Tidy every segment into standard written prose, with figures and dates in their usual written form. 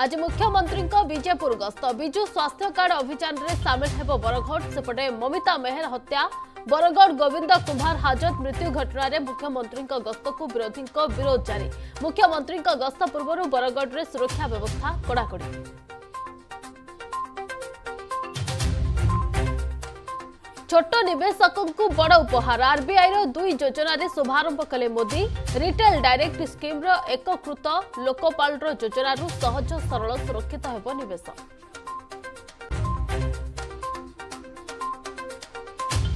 आज मुख्यमंत्री विजेपुर गस्त बीजू स्वास्थ्य कार्ड अभियान में सामिल है बरगढ़। सेपटे ममिता मेहर हत्या बरगढ़ गोविंद कुमार हाजत मृत्यु घटना में मुख्यमंत्री गस्त को विरोधी विरोध जारी। मुख्यमंत्री गस्त पूर्व बरगढ़ में सुरक्षा व्यवस्था कड़ाकड़ी। छोट निवेशकों को बड़ उपहार आरबीआई दुई योजन शुभारंभ कले मोदी। रिटेल डायरेक्ट स्कीम एकीकृत लोकपाल योजना सहज सरल सुरक्षित होबो निवेश।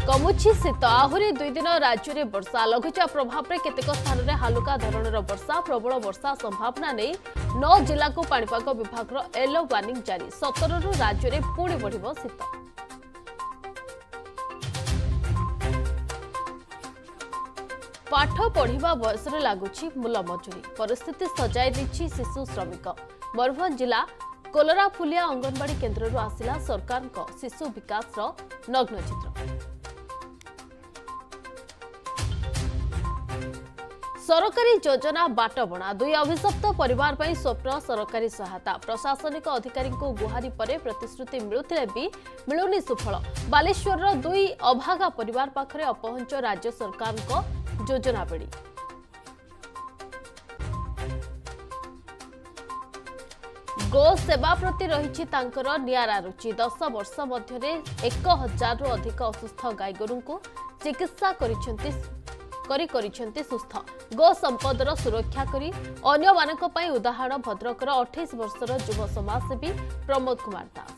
कमुछि शीत आहरी दुई दिन राज्य में वर्षा। लघुचाप प्रभाव में केतेक स्थान में हालुका धरणर वर्षा प्रबल वर्षा संभावना नहीं। 9 जिला को पाणीपाग विभाग येलो वार्निंग जारी। 17 राज्य में पुणी बढ़िबो शीत। पाठ पढ़ा बयस लगुच मूल मजूरी परिस्थिति सजाई देछि शिशु श्रमिक। मयूरभंज जिला कोलराफुलिया अंगनवाड़ी केन्द्र आसिला सरकार को शिशु विकास नग्न चित्र। सरकारी योजना बाटबणा दुई अभिशप्त परिवार पर स्वप्न सरकारी सहायता। प्रशासनिक अधिकारी को गुहारी पर प्रतिश्रुति मिलुतिले भी मिलुनी सुफल। बालेश्वर दुई अभागा परिवार पाखरे अपहंच राज्य सरकार को योजना बेड़ी। गो सेवा प्रति रही नियारा रुचि। 10 वर्ष मध्य 1000 रु अधिक असुस्थ गाईगोरु को चिकित्सा करी सुस्थ। गो संपदर सुरक्षा करी अन्य मानक उदाहरण भद्रकर 28 वर्षर युवा समाजसेवी प्रमोद कुमार दास।